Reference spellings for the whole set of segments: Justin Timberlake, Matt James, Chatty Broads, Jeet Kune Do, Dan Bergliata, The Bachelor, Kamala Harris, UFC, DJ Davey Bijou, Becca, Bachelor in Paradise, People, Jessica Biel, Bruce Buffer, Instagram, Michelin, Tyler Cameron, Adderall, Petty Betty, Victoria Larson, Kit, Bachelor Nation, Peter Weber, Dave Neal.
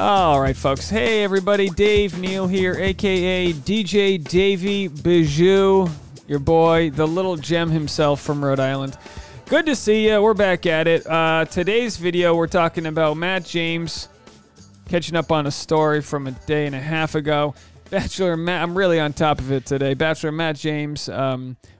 All right, folks. Hey, everybody. Dave Neal here, a.k.a. DJ Davey Bijou, your boy, the little gem himself from Rhode Island. Good to see you. We're back at it. Today's video, we're talking about Matt James, catching up on a story from a day and a half ago. Bachelor Matt, I'm really on top of it today. Bachelor Matt James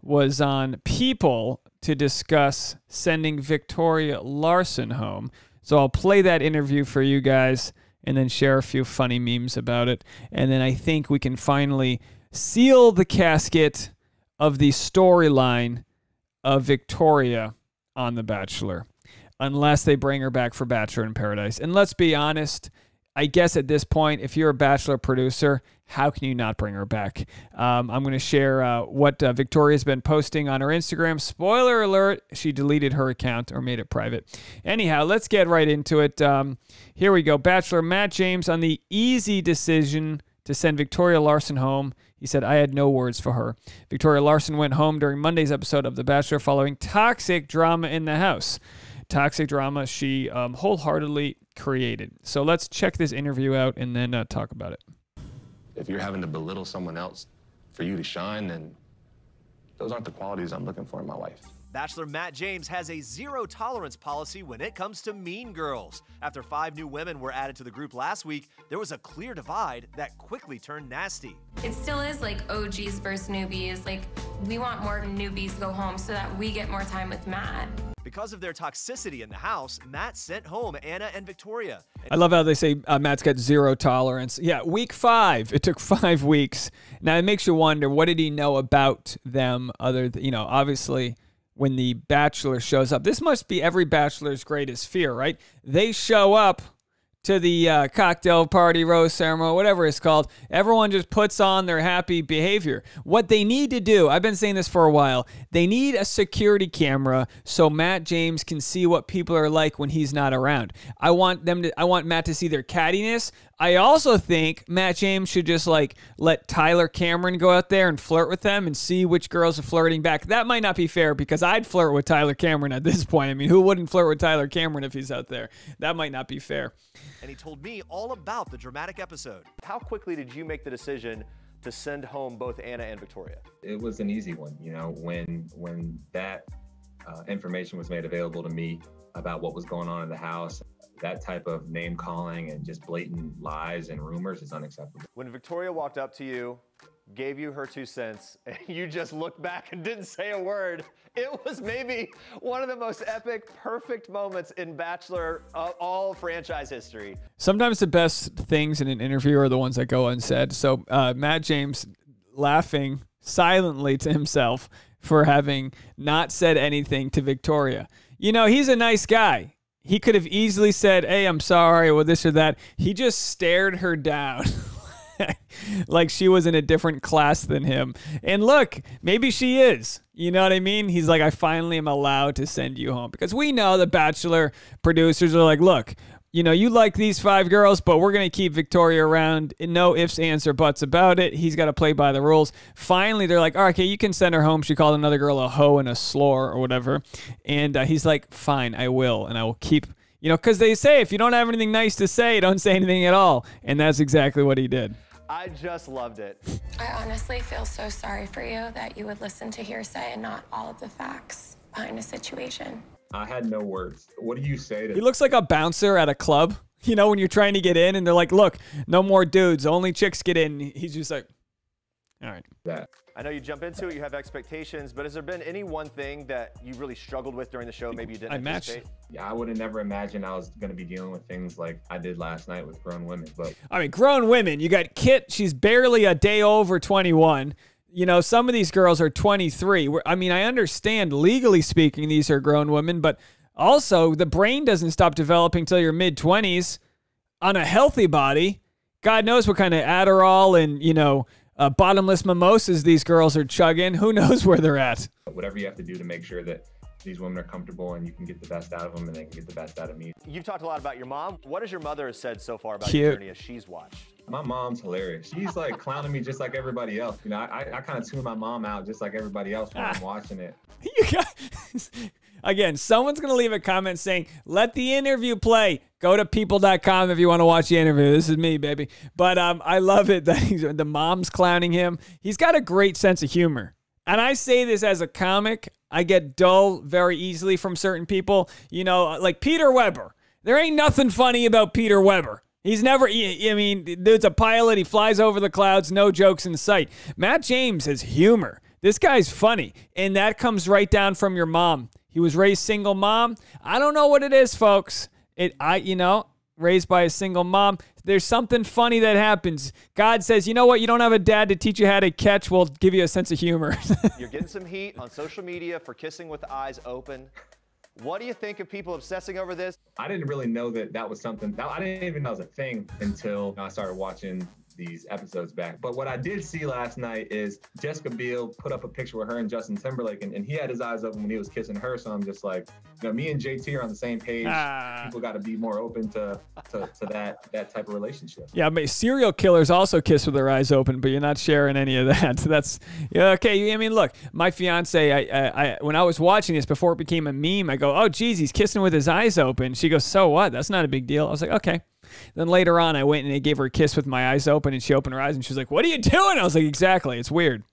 was on People to discuss sending Victoria Larson home. So I'll play that interview for you guys and then share a few funny memes about it. And then I think we can finally seal the casket of the storyline of Victoria on The Bachelor, unless they bring her back for Bachelor in Paradise. And let's be honest, I guess at this point, if you're a Bachelor producer, how can you not bring her back? I'm going to share what Victoria's been posting on her Instagram. Spoiler alert, she deleted her account or made it private. Anyhow, let's get right into it. Here we go. Bachelor Matt James on the easy decision to send Victoria Larson home. He said, "I had no words for her." Victoria Larson went home during Monday's episode of The Bachelor following toxic drama in the house. Toxic drama she wholeheartedly created. So let's check this interview out and then talk about it. If you're having to belittle someone else for you to shine, then those aren't the qualities I'm looking for in my wife. Bachelor Matt James has a zero-tolerance policy when it comes to mean girls. After 5 new women were added to the group last week, there was a clear divide that quickly turned nasty. It still is like OGs versus newbies. Like, we want more newbies to go home so that we get more time with Matt. Because of their toxicity in the house, Matt sent home Anna and Victoria. I love how they say Matt's got zero tolerance. Yeah, week 5. It took 5 weeks. Now, it makes you wonder, what did he know about them other than, you know, obviously, when the Bachelor shows up. This must be every Bachelor's greatest fear, right? They show up to the cocktail party, rose ceremony, whatever it's called. Everyone just puts on their happy behavior. What they need to do, I've been saying this for a while, they need a security camera so Matt James can see what people are like when he's not around. I want Matt to see their cattiness. I also think Matt James should just like let Tyler Cameron go out there and flirt with them and see which girls are flirting back. That might not be fair because I'd flirt with Tyler Cameron at this point. I mean, who wouldn't flirt with Tyler Cameron if he's out there? That might not be fair. And he told me all about the dramatic episode. How quickly did you make the decision to send home both Anna and Victoria? It was an easy one. You know, when that information was made available to me about what was going on in the house, that type of name calling and just blatant lies and rumors is unacceptable. When Victoria walked up to you, gave you her 2 cents, and you just looked back and didn't say a word, it was maybe one of the most epic, perfect moments in Bachelor of all franchise history. Sometimes the best things in an interview are the ones that go unsaid. So Matt James laughing silently to himself for having not said anything to Victoria. You know, he's a nice guy. He could have easily said, "Hey, I'm sorry," or this or that. He just stared her down like she was in a different class than him. And look, maybe she is. You know what I mean? He's like, "I finally am allowed to send you home." Because we know the Bachelor producers are like, "Look, you know, you like these 5 girls, but we're going to keep Victoria around. No ifs, ands, or buts about it. He's got to play by the rules." Finally, they're like, "All right, okay, you can send her home. She called another girl a hoe and a slore or whatever." And he's like, "Fine, I will. And I will keep," you know, because they say if you don't have anything nice to say, don't say anything at all. And that's exactly what he did. I just loved it. I honestly feel so sorry for you that you would listen to hearsay and not all of the facts behind a situation. I had no words. What do you say to— He looks like a bouncer at a club. You know, when you're trying to get in and they're like, "Look, no more dudes, only chicks get in." He's just like, "All right." That. I know you jump into it, you have expectations, but has there been any one thing that you really struggled with during the show? Maybe you didn't anticipate? Yeah, I would have never imagined I was going to be dealing with things like I did last night with grown women. But I mean, grown women, you got Kit. She's barely a day over 21. You know, some of these girls are 23. I mean, I understand legally speaking, these are grown women, but also the brain doesn't stop developing till your mid-20s on a healthy body. God knows what kind of Adderall and, you know, bottomless mimosas these girls are chugging. Who knows where they're at? Whatever you have to do to make sure that these women are comfortable and you can get the best out of them and they can get the best out of me. You've talked a lot about your mom. What has your mother said so far about your journey as she's watched? My mom's hilarious. She's like clowning me just like everybody else. You know, I kind of tune my mom out just like everybody else when I'm watching it. You guys, again, someone's going to leave a comment saying, "Let the interview play. Go to people.com if you want to watch the interview. This is me, baby. But I love it that the mom's clowning him. He's got a great sense of humor. And I say this as a comic. I get dull very easily from certain people. You know, like Peter Weber. There ain't nothing funny about Peter Weber. He's never, I mean, dude's a pilot. He flies over the clouds. No jokes in sight. Matt James has humor. This guy's funny. And that comes right down from your mom. He was raised single mom. I don't know what it is, folks. You know, raised by a single mom. There's something funny that happens. God says, you know what? You don't have a dad to teach you how to catch. We'll give you a sense of humor. You're getting some heat on social media for kissing with the eyes open. What do you think of people obsessing over this? I didn't really know that that was something. I didn't even know it was a thing until I started watching these episodes back. But what I did see last night is Jessica Biel put up a picture with her and Justin Timberlake, and he had his eyes open when he was kissing her. So I'm just like, you know, me and JT are on the same page. People got to be more open to that type of relationship. Yeah, but serial killers also kiss with their eyes open, but you're not sharing any of that. So that's, yeah, okay. I mean, look, my fiance, when I was watching this before it became a meme, I go, oh, geez, he's kissing with his eyes open. She goes, so what? That's not a big deal. I was like, okay. Then later on, I went and I gave her a kiss with my eyes open, and she opened her eyes, and she was like, what are you doing? I was like, exactly. It's weird.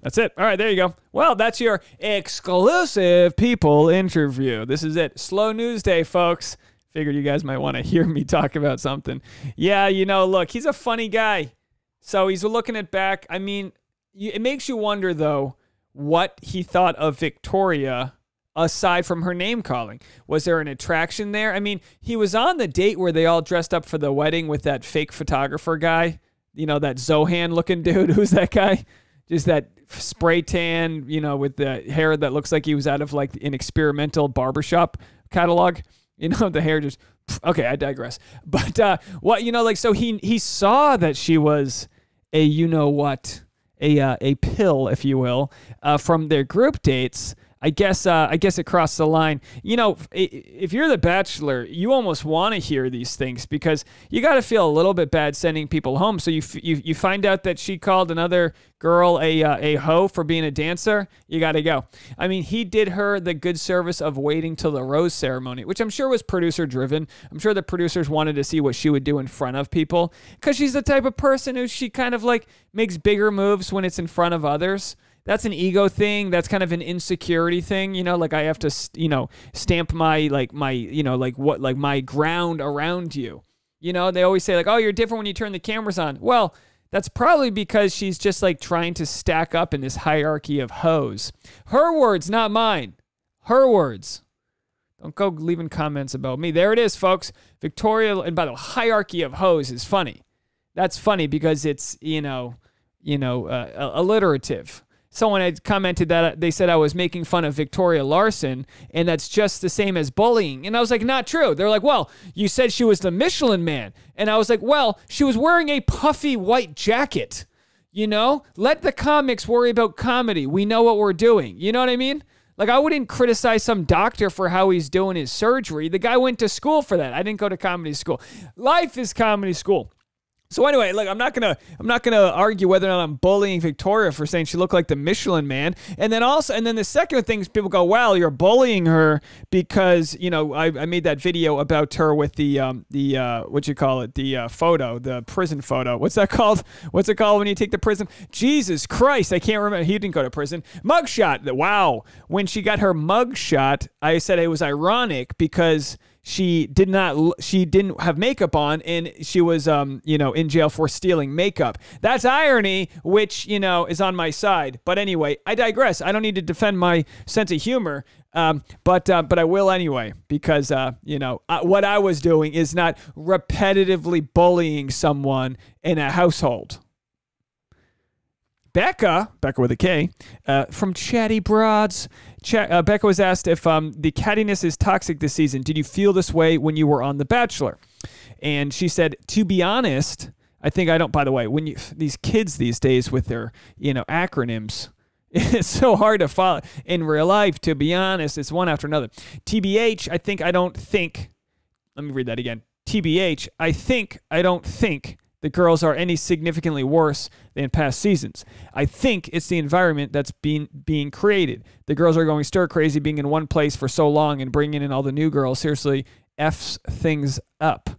That's it. All right, there you go. Well, that's your exclusive People interview. This is it. Slow news day, folks. Figured you guys might want to hear me talk about something. Yeah, you know, look, he's a funny guy. So he's looking at back. I mean, it makes you wonder, though, what he thought of Victoria aside from her name calling. Was there an attraction there? I mean, he was on the date where they all dressed up for the wedding with that fake photographer guy, you know, that Zohan looking dude. Who's that guy? Just that spray tan, you know, with the hair that looks like he was out of like an experimental barbershop catalog, you know, the hair just, okay, I digress. But what, you know, like, so he saw that she was a, you know what, a pill, if you will, from their group dates. I guess it crossed the line. You know, if you're The Bachelor, you almost want to hear these things because you got to feel a little bit bad sending people home. So you find out that she called another girl a hoe for being a dancer. You got to go. I mean, he did her the good service of waiting till the rose ceremony, which I'm sure was producer driven. I'm sure the producers wanted to see what she would do in front of people because she's the type of person who she kind of like makes bigger moves when it's in front of others. That's an ego thing. That's kind of an insecurity thing. You know, like I have to, you know, stamp my, like my, you know, like what, like my ground around you. You know, they always say like, oh, you're different when you turn the cameras on. Well, that's probably because she's just like trying to stack up in this hierarchy of hoes. Her words, not mine. Her words. Don't go leaving comments about me. There it is, folks. Victoria, and by the way, hierarchy of hoes is funny. That's funny because it's, you know, alliterative. Someone had commented that they said I was making fun of Victoria Larson, and that's just the same as bullying. And I was like, not true. They're like, well, you said she was the Michelin Man. And I was like, well, she was wearing a puffy white jacket. You know, let the comics worry about comedy. We know what we're doing. You know what I mean? Like, I wouldn't criticize some doctor for how he's doing his surgery. The guy went to school for that. I didn't go to comedy school. Life is comedy school. So anyway, look, I'm not gonna argue whether or not I'm bullying Victoria for saying she looked like the Michelin Man. And then the second thing is people go, well, you're bullying her because, you know, I made that video about her with the photo, the prison photo. What's that called? What's it called when you take the prison? Jesus Christ, I can't remember. He didn't go to prison. Mugshot. Wow. When she got her mugshot, I said it was ironic because she didn't have makeup on, and she was, you know, in jail for stealing makeup. That's irony, which, you know, is on my side. But anyway, I digress. I don't need to defend my sense of humor. But I will anyway, because, you know, what I was doing is not repetitively bullying someone in a household. Becca with a K, from Chatty Broads. Becca was asked if the cattiness is toxic this season. Did you feel this way when you were on The Bachelor? And she said, to be honest, I think I don't. By the way, when these kids these days with their, you know, acronyms, it's so hard to follow in real life. To be honest, it's one after another. TBH, I think I don't think. Let me read that again. TBH, I think I don't think the girls are any significantly worse than past seasons. I think it's the environment that's being created. The girls are going stir crazy being in one place for so long, and bringing in all the new girls seriously F's things up.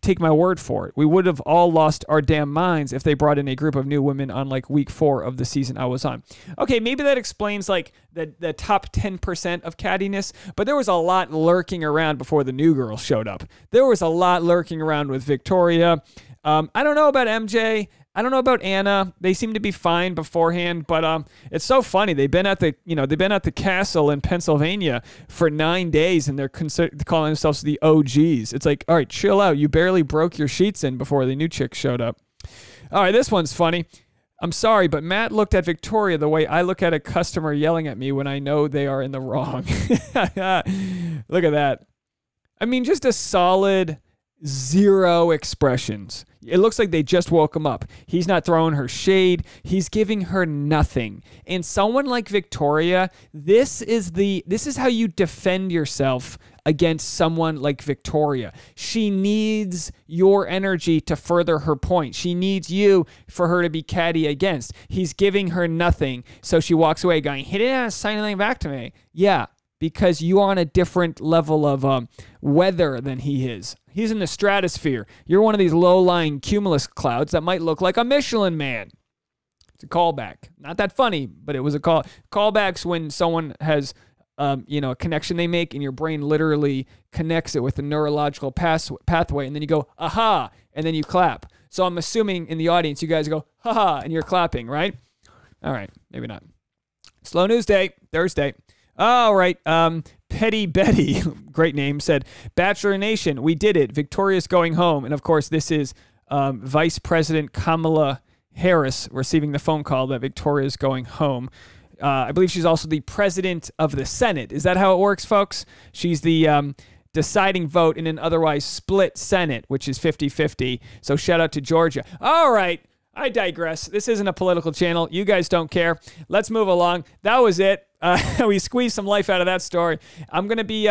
Take my word for it. We would have all lost our damn minds if they brought in a group of new women on like week 4 of the season I was on. Okay, maybe that explains like the top 10% of cattiness, but there was a lot lurking around before the new girl showed up. There was a lot lurking around with Victoria. I don't know about MJ. I don't know about Anna. They seem to be fine beforehand, but it's so funny. They've been at the they've been at the castle in Pennsylvania for 9 days, and they're calling themselves the OGs. It's like, all right, chill out. You barely broke your sheets in before the new chick showed up. All right, this one's funny. I'm sorry, but Matt looked at Victoria the way I look at a customer yelling at me when I know they are in the wrong. Look at that. I mean, just a solid 0 expressions. It looks like they just woke him up. He's not throwing her shade. He's giving her nothing. And someone like Victoria, this is how you defend yourself against someone like Victoria. She needs your energy to further her point. She needs you for her to be catty against. He's giving her nothing. So she walks away going, he didn't sign anything back to me. Yeah, because you're on a different level of weather than he is. He's in the stratosphere. You're one of these low-lying cumulus clouds that might look like a Michelin man. It's a callback. Not that funny, but it was a call. Callbacks when someone has, a connection they make, and your brain literally connects it with a neurological pathway, and then you go, aha, and then you clap. So I'm assuming in the audience, you guys go, ha-ha, and you're clapping, right? All right, maybe not. Slow news day, Thursday. All right, Petty Betty, great name, said, Bachelor Nation, we did it. Victoria's going home. And, of course, this is Vice President Kamala Harris receiving the phone call that Victoria's going home. I believe she's also the president of the Senate. Is that how it works, folks? She's the deciding vote in an otherwise split Senate, which is 50-50. So shout out to Georgia. All right. I digress. This isn't a political channel. You guys don't care. Let's move along. That was it. We squeezed some life out of that story. I'm gonna be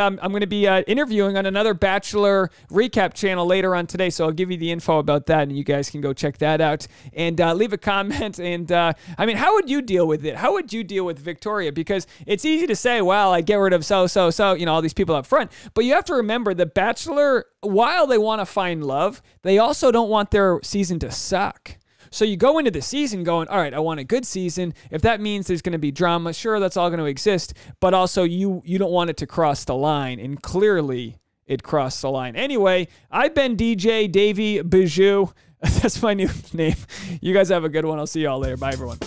interviewing on another Bachelor recap channel later on today, so I'll give you the info about that, and you guys can go check that out and leave a comment. And I mean, how would you deal with it? How would you deal with Victoria? Because it's easy to say, well, I get rid of so, all these people up front, but you have to remember the Bachelor. While they want to find love, they also don't want their season to suck. So you go into the season going, all right, I want a good season. If that means there's going to be drama, sure, that's all going to exist. But also you don't want it to cross the line. And clearly it crossed the line. Anyway, I've been DJ Davey Bijou. That's my new name. You guys have a good one. I'll see you all later. Bye, everyone.